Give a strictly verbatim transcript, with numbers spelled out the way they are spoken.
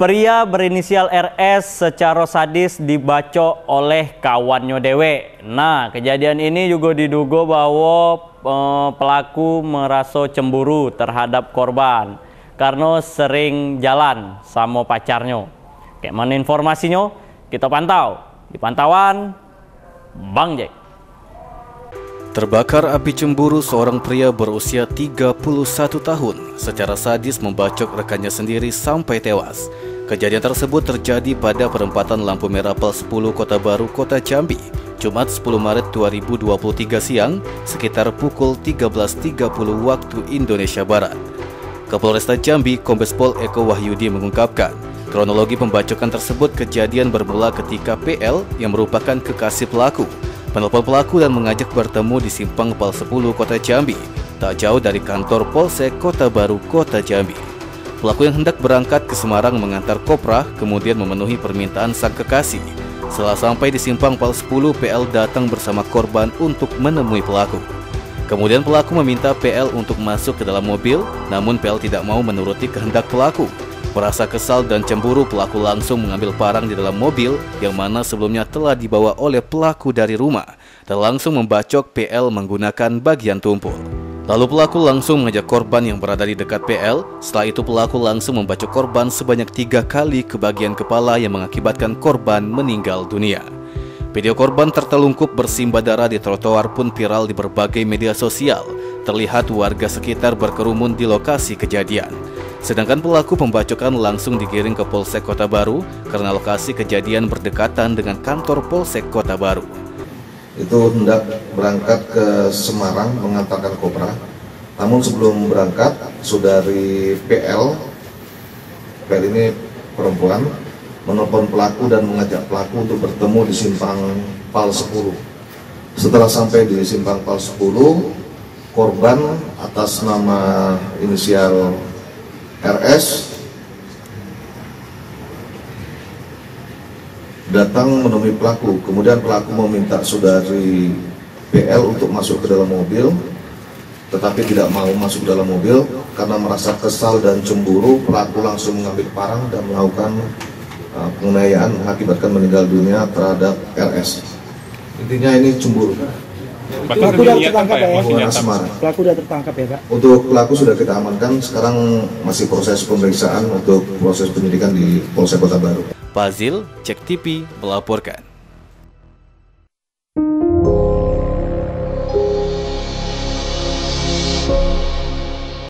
Pria berinisial R S secara sadis dibacok oleh kawannya dewe. Nah, kejadian ini juga diduga bahwa e, pelaku merasa cemburu terhadap korban karena sering jalan sama pacarnya. Kayak mana informasinya? Kita pantau di pantauan Bang Jack. Terbakar api cemburu, seorang pria berusia tiga puluh satu tahun secara sadis membacok rekannya sendiri sampai tewas. Kejadian tersebut terjadi pada perempatan lampu merah Pol sepuluh Kota Baru, Kota Jambi, Jumat sepuluh Maret dua ribu dua puluh tiga siang sekitar pukul tiga belas tiga puluh waktu Indonesia Barat. Kapolresta Jambi, Kombes Pol Eko Wahyudi mengungkapkan, kronologi pembacokan tersebut kejadian bermula ketika P L yang merupakan kekasih pelaku menelpon pelaku dan mengajak bertemu di simpang Pol sepuluh Kota Jambi, tak jauh dari kantor Polsek Kota Baru, Kota Jambi. Pelaku yang hendak berangkat ke Semarang mengantar kopra, kemudian memenuhi permintaan sang kekasih. Setelah sampai di simpang Pol sepuluh, P L datang bersama korban untuk menemui pelaku. Kemudian pelaku meminta P L untuk masuk ke dalam mobil, namun P L tidak mau menuruti kehendak pelaku. Merasa kesal dan cemburu, pelaku langsung mengambil parang di dalam mobil yang mana sebelumnya telah dibawa oleh pelaku dari rumah dan langsung membacok P L menggunakan bagian tumpul. Lalu pelaku langsung mengajak korban yang berada di dekat P L. Setelah itu pelaku langsung membacok korban sebanyak tiga kali ke bagian kepala yang mengakibatkan korban meninggal dunia. Video korban tertelungkup bersimbah darah di trotoar pun viral di berbagai media sosial. Terlihat warga sekitar berkerumun di lokasi kejadian. Sedangkan pelaku pembacokan langsung digiring ke Polsek Kota Baru karena lokasi kejadian berdekatan dengan kantor Polsek Kota Baru. Itu hendak berangkat ke Semarang mengantarkan kopra. Namun sebelum berangkat, saudari P L, P L ini perempuan, menelpon pelaku dan mengajak pelaku untuk bertemu di simpang Pol sepuluh. Setelah sampai di simpang Pol sepuluh, korban atas nama inisial R S datang menemui pelaku, kemudian pelaku meminta saudari P L untuk masuk ke dalam mobil, tetapi tidak mau masuk dalam mobil. Karena merasa kesal dan cemburu, pelaku langsung mengambil parang dan melakukan uh, penganiayaan mengakibatkan meninggal dunia terhadap R S. Intinya ini cemburu. Pelaku sudah tertangkap ya, pelaku sudah tertangkap ya Pak. Untuk pelaku sudah kita amankan, sekarang masih proses pemeriksaan untuk proses penyidikan di Polsek Kota Baru. Fazil Cek T V melaporkan.